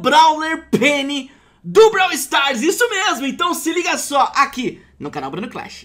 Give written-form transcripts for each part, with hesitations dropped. Brawler Penny do Brawl Stars, isso mesmo, então se liga só aqui no canal Bruno Clash.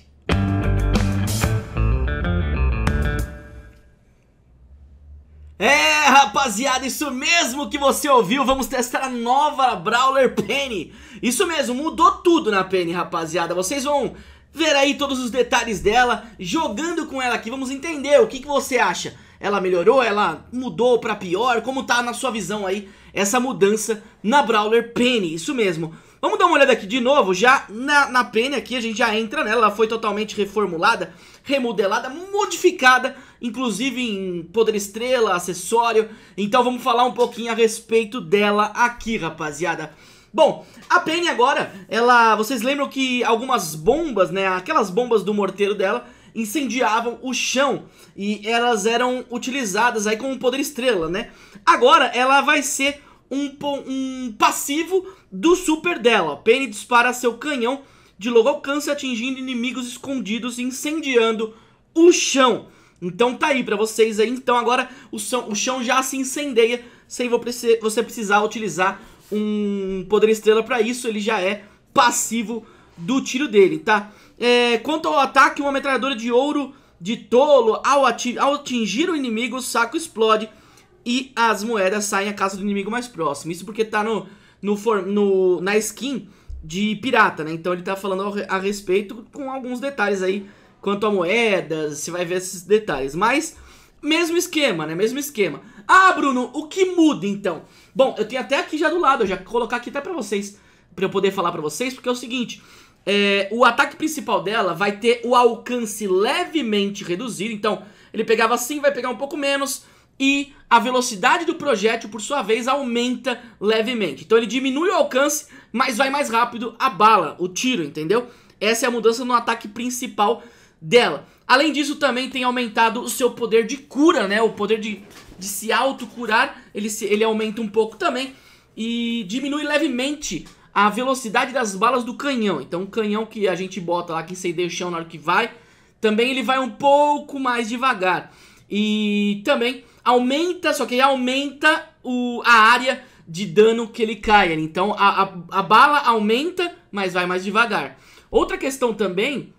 É, rapaziada, isso mesmo que você ouviu, vamos testar a nova Brawler Penny. Isso mesmo, mudou tudo na Penny, rapaziada, vocês vão ver aí todos os detalhes dela. Jogando com ela aqui, vamos entender o que você acha. Ela melhorou, ela mudou pra pior, como tá na sua visão aí essa mudança na Brawler Penny, isso mesmo. Vamos dar uma olhada aqui de novo, já na Penny aqui a gente já entra nela, ela foi totalmente reformulada, remodelada, modificada, inclusive em poder estrela, acessório. Então vamos falar um pouquinho a respeito dela aqui, rapaziada. Bom, a Penny agora, ela, vocês lembram que algumas bombas, né, aquelas bombas do morteiro dela incendiavam o chão e elas eram utilizadas aí como poder estrela, né? Agora ela vai ser um passivo do super dela. Penny dispara seu canhão de longo alcance atingindo inimigos escondidos e incendiando o chão. Então tá aí pra vocês aí. Então agora o chão já se incendeia sem você precisar utilizar um poder estrela pra isso. Ele já é passivo do tiro dele, tá? É, quanto ao ataque, uma metralhadora de ouro de tolo ao atingir o inimigo, o saco explode e as moedas saem à caça do inimigo mais próximo. Isso porque tá na skin de pirata, né? Então ele tá falando a respeito com alguns detalhes aí quanto a moedas, você vai ver esses detalhes, mas mesmo esquema, né? Mesmo esquema. Ah, Bruno, o que muda então? Bom, eu tenho até aqui já do lado, eu já vou colocar aqui até pra vocês, pra eu poder falar pra vocês, porque é o seguinte, o ataque principal dela vai ter o alcance levemente reduzido, então ele pegava assim, vai pegar um pouco menos, e a velocidade do projétil, por sua vez, aumenta levemente. Então ele diminui o alcance, mas vai mais rápido a bala, o tiro, entendeu? Essa é a mudança no ataque principal dela. Além disso, também tem aumentado o seu poder de cura, né? O poder de se autocurar, ele aumenta um pouco também, e diminui levemente a velocidade das balas do canhão. Então o canhão que a gente bota lá, que incendeia o chão na hora que vai, também ele vai um pouco mais devagar. E também aumenta, só que aumenta a área de dano que ele cai. Então a bala aumenta, mas vai mais devagar. Outra questão também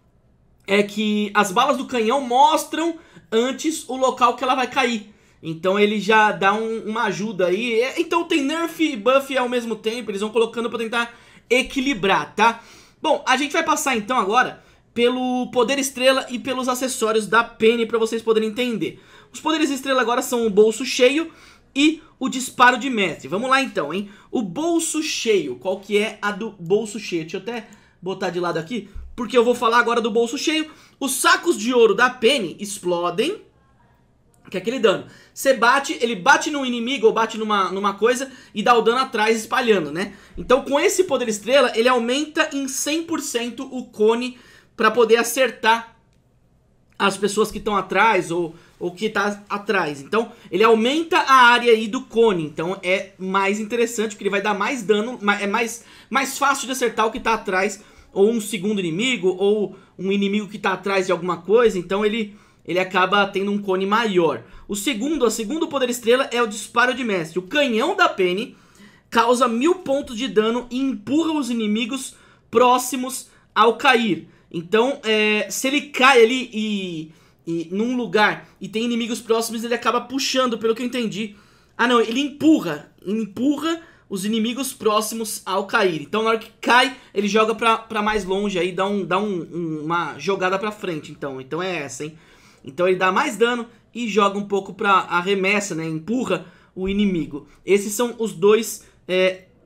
é que as balas do canhão mostram antes o local que ela vai cair. Então ele já dá uma ajuda aí. Então tem nerf e buff ao mesmo tempo. Eles vão colocando pra tentar equilibrar, tá? Bom, a gente vai passar então agora pelo poder estrela e pelos acessórios da Penny pra vocês poderem entender. Os poderes estrela agora são o bolso cheio e o disparo de mestre. Vamos lá então, hein? O bolso cheio, qual que é a do bolso cheio? Deixa eu até botar de lado aqui, porque eu vou falar agora do bolso cheio. Os sacos de ouro da Penny explodem, que é aquele dano, você bate, ele bate no inimigo ou bate numa coisa e dá o dano atrás espalhando, né? Então com esse poder estrela, ele aumenta em 100% o cone pra poder acertar as pessoas que estão atrás ou que tá atrás. Então ele aumenta a área aí do cone, então é mais interessante porque ele vai dar mais dano, é mais fácil de acertar o que tá atrás, ou um segundo inimigo, ou um inimigo que tá atrás de alguma coisa, então ele acaba tendo um cone maior. O segundo poder estrela é o disparo de mestre. O canhão da Penny causa 1000 pontos de dano e empurra os inimigos próximos ao cair. Então, se ele cai ali num lugar e tem inimigos próximos, ele acaba puxando, pelo que eu entendi. Ah não, ele empurra os inimigos próximos ao cair. Então na hora que cai, ele joga pra mais longe aí, dá uma jogada pra frente. Então é essa, hein? Então ele dá mais dano e joga um pouco pra arremessa, né? Empurra o inimigo. Esses são os dois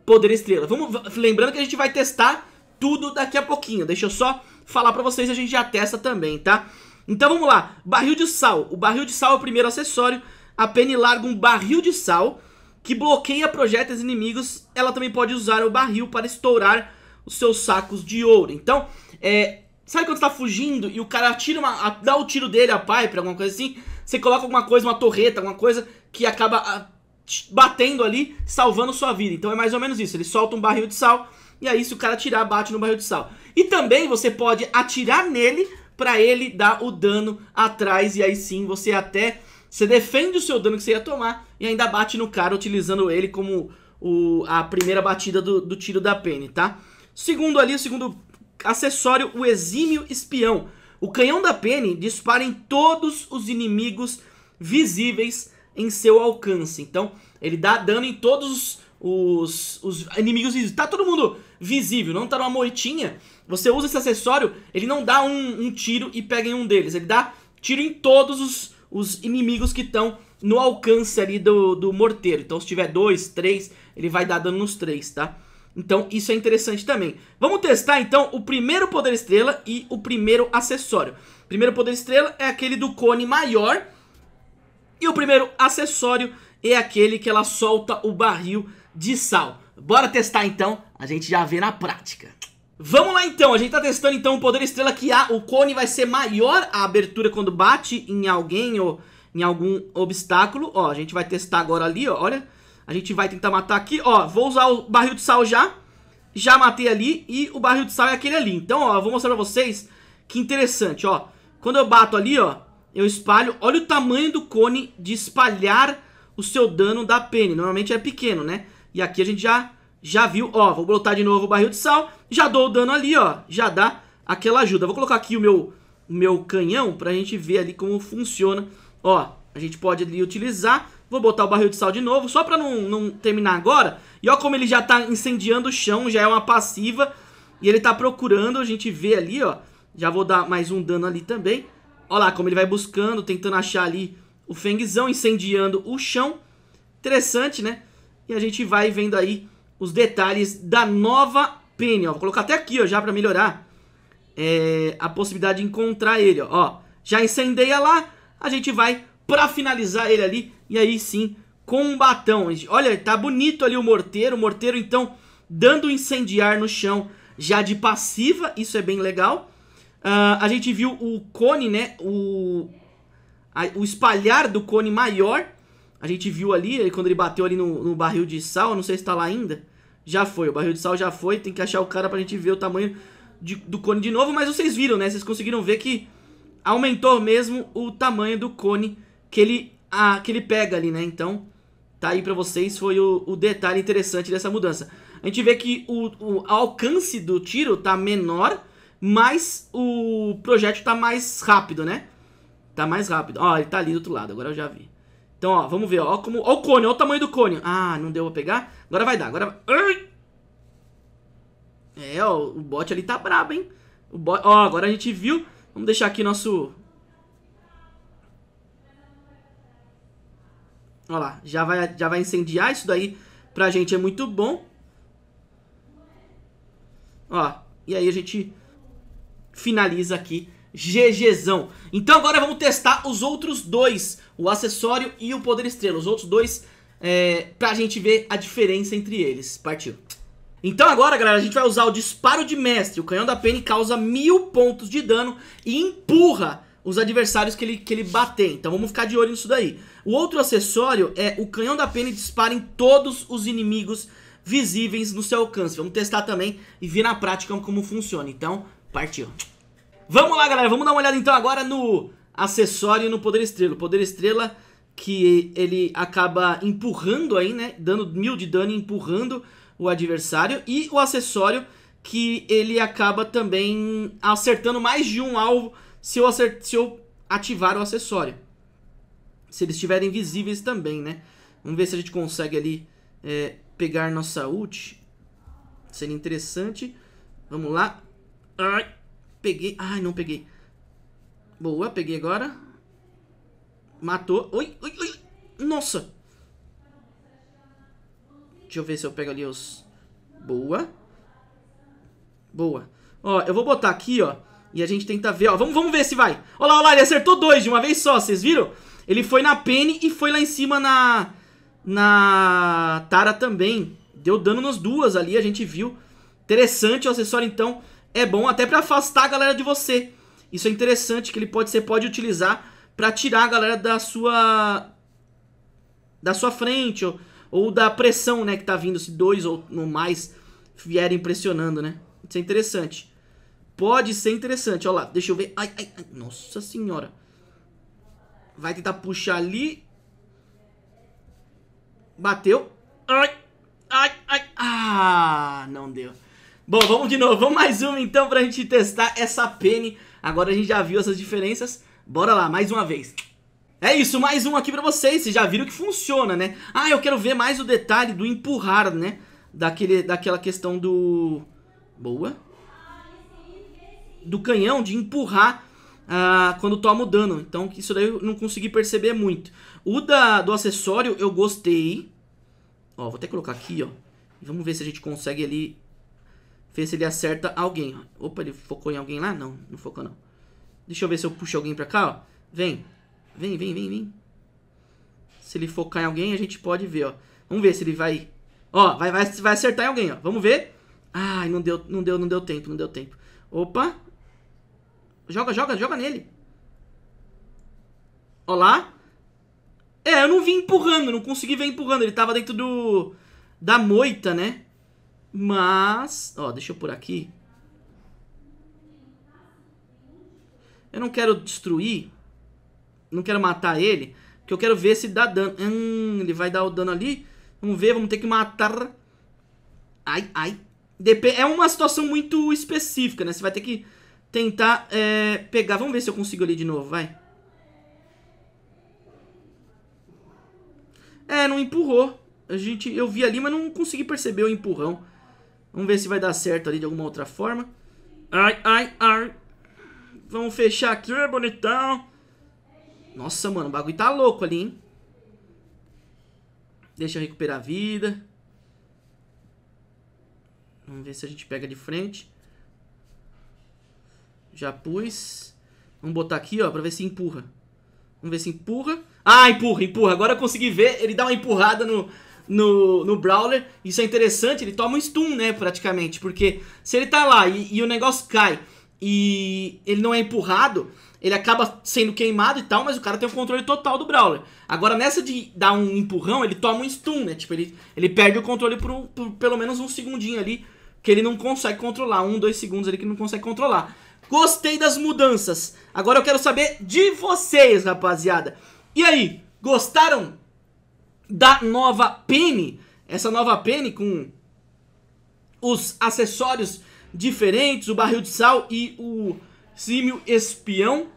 poder estrela. Lembrando que a gente vai testar tudo daqui a pouquinho. Deixa eu só falar pra vocês, a gente já testa também, tá? Então vamos lá. Barril de sal. O barril de sal é o primeiro acessório. A Penny larga um barril de sal que bloqueia projéteis inimigos. Ela também pode usar o barril para estourar os seus sacos de ouro. Então, sabe quando você tá fugindo e o cara atira dá o tiro dele, a Piper, alguma coisa assim? Você coloca alguma coisa, uma torreta, alguma coisa que acaba batendo ali, salvando sua vida. Então é mais ou menos isso, ele solta um barril de sal e aí se o cara atirar, bate no barril de sal. E também você pode atirar nele pra ele dar o dano atrás e aí sim você defende o seu dano que você ia tomar e ainda bate no cara utilizando ele como a primeira batida do tiro da Penny, tá? Segundo acessório, o exímio espião. O canhão da Penny dispara em todos os inimigos visíveis em seu alcance. Então, ele dá dano em todos os inimigos visíveis. Tá todo mundo visível, não tá numa moitinha. Você usa esse acessório, ele não dá um tiro e pega em um deles. Ele dá tiro em todos os inimigos que estão no alcance ali do morteiro. Então, se tiver 2, 3, ele vai dar dano nos 3, tá? Então, isso é interessante também. Vamos testar, então, o primeiro poder estrela e o primeiro acessório. O primeiro poder estrela é aquele do cone maior. E o primeiro acessório é aquele que ela solta o barril de sal. Bora testar, então. A gente já vê na prática. Vamos lá, então. A gente tá testando, então, o poder estrela que o cone vai ser maior a abertura quando bate em alguém ou em algum obstáculo. Ó, a gente vai testar agora ali, ó. Olha. A gente vai tentar matar aqui, ó, vou usar o barril de sal já, matei ali e o barril de sal é aquele ali. Então, ó, eu vou mostrar pra vocês que interessante, ó, quando eu bato ali, ó, eu espalho, olha o tamanho do cone de espalhar o seu dano da Penny, normalmente é pequeno, né? E aqui a gente já viu, ó, vou botar de novo o barril de sal, já dou o dano ali, ó, já dá aquela ajuda. Vou colocar aqui o meu canhão pra gente ver ali como funciona, ó, a gente pode ali utilizar. Vou botar o barril de sal de novo, só pra não terminar agora. E ó como ele já tá incendiando o chão, já é uma passiva. E ele tá procurando, a gente vê ali, ó. Já vou dar mais um dano ali também. Ó lá como ele vai buscando, tentando achar ali o Fengzão, incendiando o chão. Interessante, né? E a gente vai vendo aí os detalhes da nova Penny, ó. Vou colocar até aqui, ó, já pra melhorar a possibilidade de encontrar ele, ó. Já incendeia lá, a gente vai pra finalizar ele ali. E aí sim, com um batão. Olha, tá bonito ali o morteiro então dando incendiar no chão já de passiva, isso é bem legal. A gente viu o cone, né, o espalhar do cone maior. A gente viu ali, quando ele bateu ali no barril de sal, não sei se tá lá ainda. Já foi, o barril de sal já foi, tem que achar o cara pra gente ver o tamanho do cone de novo. Mas vocês viram, né, vocês conseguiram ver que aumentou mesmo o tamanho do cone que ele pega ali, né? Então, tá aí pra vocês, foi o detalhe interessante dessa mudança. A gente vê que o alcance do tiro tá menor, mas o projétil tá mais rápido, né? Tá mais rápido. Ó, ele tá ali do outro lado, agora eu já vi. Então, ó, vamos ver, ó, como... Ó o cone, ó o tamanho do cone. Ah, não deu pra pegar? Agora vai dar, agora vai... É, ó, o bot ali tá brabo, hein? O bot... Ó, agora a gente viu... Vamos deixar aqui nosso... Olha lá, já vai incendiar, isso daí pra gente é muito bom. Ó, e aí a gente finaliza aqui, GGzão. Então agora vamos testar os outros dois, o acessório e o poder estrela. Os outros dois, pra gente ver a diferença entre eles. Partiu. Então agora, galera, a gente vai usar o disparo de mestre. O canhão da Penny causa 1000 pontos de dano e empurra os adversários que ele bater. Então vamos ficar de olho nisso daí. O outro acessório é o canhão da Penny dispara em todos os inimigos visíveis no seu alcance. Vamos testar também e ver na prática como funciona. Então, partiu. Vamos lá, galera. Vamos dar uma olhada então agora no acessório e no poder estrela. O poder estrela que ele acaba empurrando aí, né? Dando 1000 de dano e empurrando o adversário. E o acessório que ele acaba também acertando mais de um alvo se eu ativar o acessório. Se eles estiverem visíveis também, né? Vamos ver se a gente consegue ali pegar nossa ult. Seria interessante. Vamos lá. Ai, peguei. Ai, não peguei. Boa, peguei agora. Matou. Oi, oi, oi. Nossa. Deixa eu ver se eu pego ali os... Boa. Boa. Ó, eu vou botar aqui, ó. E a gente tenta ver, ó, vamos ver se vai. Olha lá, ele acertou 2 de uma vez só, vocês viram? Ele foi na Penny e foi lá em cima na Tara também. Deu dano nas duas ali, a gente viu. Interessante, o acessório então é bom até pra afastar a galera de você. Isso é interessante, que ele pode utilizar pra tirar a galera da sua frente, ou da pressão, né, que tá vindo, se 2 ou no mais vierem pressionando, né? Isso é interessante. Pode ser interessante, olha lá, deixa eu ver. Ai, ai, ai, nossa senhora. Vai tentar puxar ali. Bateu. Ai, Ai, ai, ah, não deu. Bom, vamos de novo, vamos mais uma então pra gente testar essa Penny. Agora a gente já viu essas diferenças, bora lá, mais uma vez. É isso, mais um aqui pra vocês, vocês já viram que funciona, né? Ah, eu quero ver mais o detalhe do empurrar, né? Daquela questão do... Boa. Do canhão, de empurrar quando toma o dano. Então isso daí eu não consegui perceber muito. O do acessório eu gostei. Ó, vou até colocar aqui, ó. Vamos ver se a gente consegue ali... Ver se ele acerta alguém, ó. Opa, ele focou em alguém lá? Não, não focou não. Deixa eu ver se eu puxo alguém pra cá, ó. Vem. Vem, vem, vem, vem. Se ele focar em alguém, a gente pode ver, ó. Vamos ver se ele vai... Ó, vai acertar em alguém, ó. Vamos ver. Ai, não deu tempo. Opa. Joga nele. Ó lá. É, eu não vi empurrando, não consegui ver empurrando. Ele tava dentro da moita, né? Mas... Ó, deixa eu por aqui. Eu não quero destruir... Não quero matar ele, porque eu quero ver se dá dano. Ele vai dar o dano ali. Vamos ver, vamos ter que matar. Ai, ai. É uma situação muito específica, né? Você vai ter que tentar pegar. Vamos ver se eu consigo ali de novo, vai. É, não empurrou. Eu vi ali, mas não consegui perceber o empurrão. Vamos ver se vai dar certo ali de alguma outra forma. Ai, ai, ai. Vamos fechar aqui, bonitão. Nossa, mano, o bagulho tá louco ali, hein? Deixa eu recuperar a vida. Vamos ver se a gente pega de frente. Já pus. Vamos botar aqui, ó, pra ver se empurra. Vamos ver se empurra. Ah, empurra. Agora eu consegui ver. Ele dá uma empurrada no Brawler. Isso é interessante, ele toma um stun, né, praticamente. Porque se ele tá lá e o negócio cai e ele não é empurrado... Ele acaba sendo queimado e tal, mas o cara tem o controle total do Brawler. Agora, nessa de dar um empurrão, ele toma um stun, né? Tipo, ele perde o controle por pelo menos um segundinho ali, que ele não consegue controlar. 1, 2 segundos ali que ele não consegue controlar. Gostei das mudanças. Agora eu quero saber de vocês, rapaziada. E aí, gostaram da nova Penny? Essa nova Penny com os acessórios diferentes, o barril de sal e o... Símio espião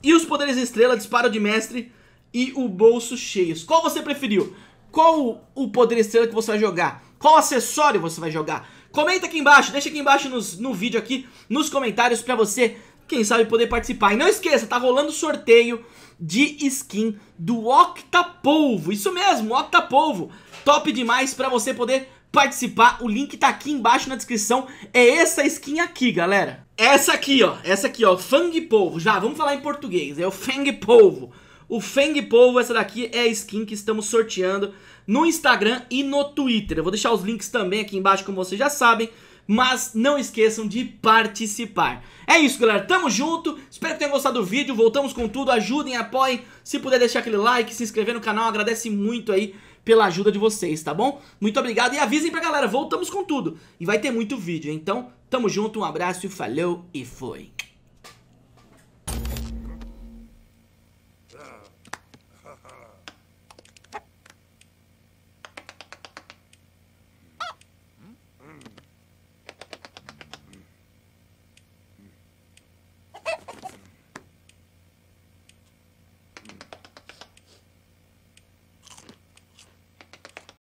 e os poderes estrela, disparo de mestre e o bolso cheios. Qual você preferiu? Qual o poder estrela que você vai jogar? Qual acessório você vai jogar? Comenta aqui embaixo, deixa aqui embaixo no vídeo aqui, nos comentários pra você, quem sabe, poder participar. E não esqueça, tá rolando sorteio de skin do Octapolvo. Isso mesmo, Octapolvo. Top demais pra você poder participar. O link tá aqui embaixo na descrição. É essa skin aqui, galera. Essa aqui, ó, Fangpolvo, já, vamos falar em português, é o Fangpolvo. O Fangpolvo, essa daqui é a skin que estamos sorteando no Instagram e no Twitter. Eu vou deixar os links também aqui embaixo, como vocês já sabem, mas não esqueçam de participar. É isso, galera, tamo junto, espero que tenham gostado do vídeo, voltamos com tudo, ajudem, apoiem, se puder deixar aquele like, se inscrever no canal, agradece muito aí pela ajuda de vocês, tá bom? Muito obrigado e avisem pra galera, voltamos com tudo e vai ter muito vídeo, então... Tamo junto, um abraço, falou e foi!